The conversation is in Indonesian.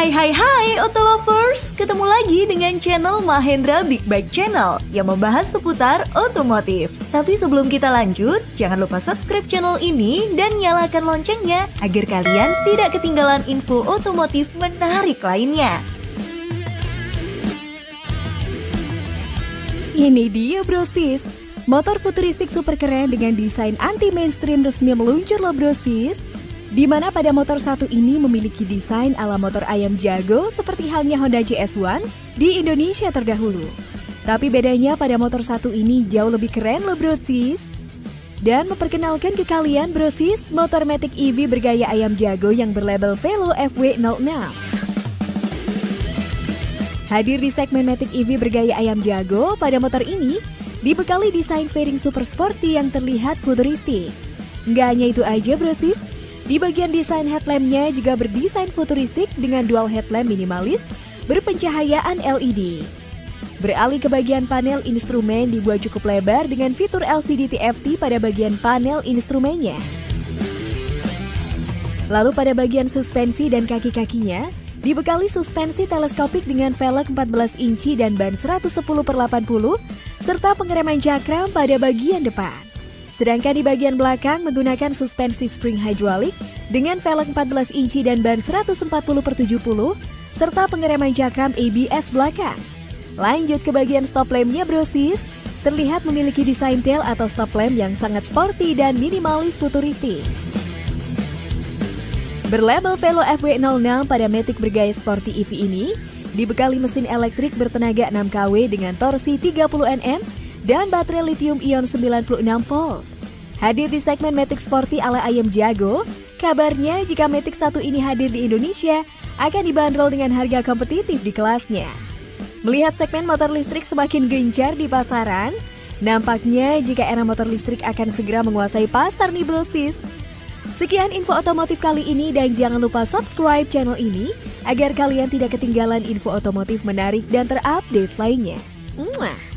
Hai auto lovers, ketemu lagi dengan channel Mahendra Big Bike Channel yang membahas seputar otomotif. Tapi sebelum kita lanjut, jangan lupa subscribe channel ini dan nyalakan loncengnya agar kalian tidak ketinggalan info otomotif menarik lainnya. Ini dia bro sis, motor futuristik super keren dengan desain anti mainstream resmi meluncur loh bro sis. Di mana pada motor satu ini memiliki desain ala motor ayam jago seperti halnya Honda CS1 di Indonesia terdahulu. Tapi bedanya pada motor satu ini jauh lebih keren loh bro sis. Dan memperkenalkan ke kalian bro sis, motor Matic EV bergaya ayam jago yang berlabel Velo FW06. Hadir di segmen Matic EV bergaya ayam jago pada motor ini dibekali desain fairing super sporty yang terlihat futuristik. Nggak hanya itu aja bro sis, di bagian desain headlampnya juga berdesain futuristik dengan dual headlamp minimalis berpencahayaan LED. Beralih ke bagian panel instrumen dibuat cukup lebar dengan fitur LCD TFT pada bagian panel instrumennya. Lalu pada bagian suspensi dan kaki-kakinya, dibekali suspensi teleskopik dengan velg 14 inci dan ban 110/80, serta pengereman cakram pada bagian depan. Sedangkan di bagian belakang menggunakan suspensi spring hydraulik dengan velg 14 inci dan ban 140/70 serta pengereman cakram ABS belakang. Lanjut ke bagian stop lampnya bro sis, terlihat memiliki desain tail atau stop lamp yang sangat sporty dan minimalis futuristik. Berlabel Velo FW06 pada Matic bergaya sporty EV ini dibekali mesin elektrik bertenaga 6 kW dengan torsi 30 Nm dan baterai lithium ion 96 volt. Hadir di segmen Matic Sporty ala ayam jago, kabarnya jika Matic 1 ini hadir di Indonesia, akan dibanderol dengan harga kompetitif di kelasnya. Melihat segmen motor listrik semakin gencar di pasaran, nampaknya jika era motor listrik akan segera menguasai pasar nih bro sis. Sekian info otomotif kali ini dan jangan lupa subscribe channel ini, agar kalian tidak ketinggalan info otomotif menarik dan terupdate lainnya.